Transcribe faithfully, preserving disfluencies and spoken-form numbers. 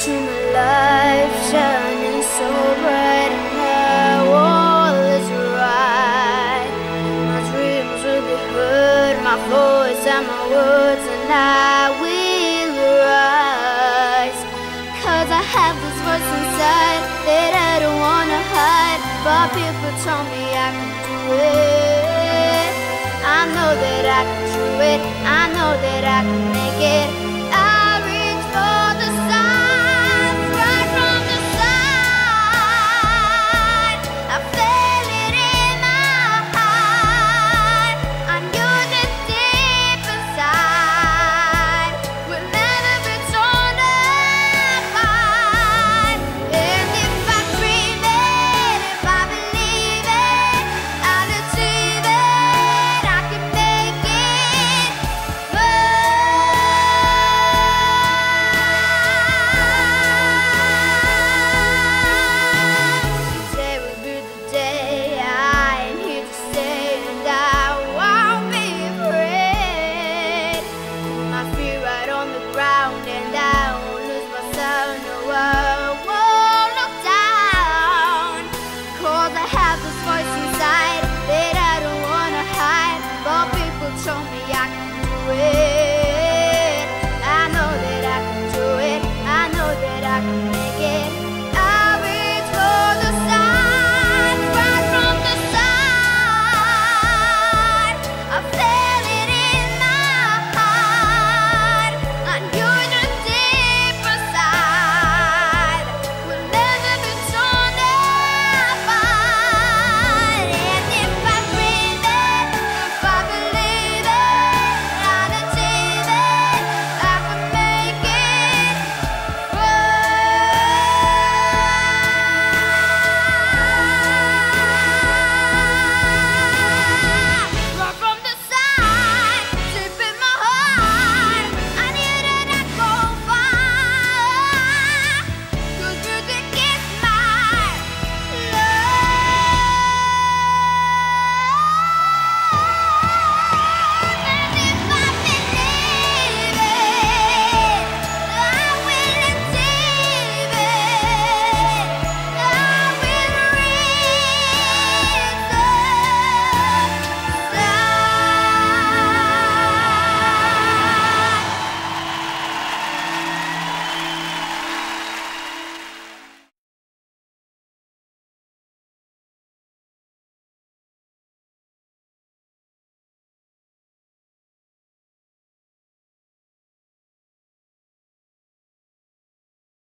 to my life, shining so bright, and now all is right. My dreams will be heard, my voice and my words, and I will rise. Cause I have this voice inside that I don't wanna hide, but people told me I could do it. I know that I can do it, I know that I can make it.